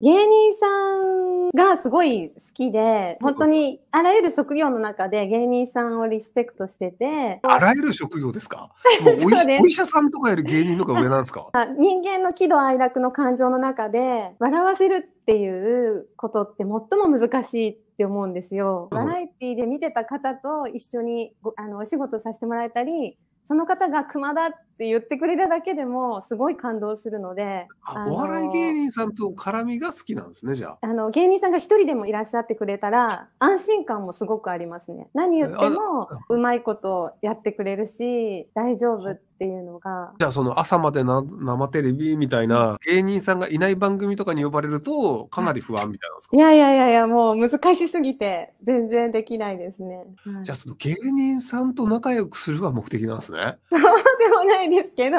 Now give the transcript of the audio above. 芸人さんがすごい好きで、本当にあらゆる職業の中で芸人さんをリスペクトしてて。あらゆる職業ですか？もう お医者さんとかより芸人の方が上なんですか？人間の喜怒哀楽の感情の中で笑わせるっていうことって最も難しいって思うんですよ。バラエティで見てた方と一緒にお仕事させてもらえたり、その方が熊だって言ってくれただけでもすごい感動するので、お笑い芸人さんと絡みが好きなんですね。じゃあ芸人さんが一人でもいらっしゃってくれたら安心感もすごくありますね。何言ってもうまいことやってくれるし大丈夫っていうのが。じゃあその朝まで生テレビみたいな芸人さんがいない番組とかに呼ばれるとかなり不安みたいなんですか？いやいやいやいや、もう難しすぎて全然できないですね。はい、じゃあその芸人さんと仲良くするは目的なんですね。そうでもないですけど、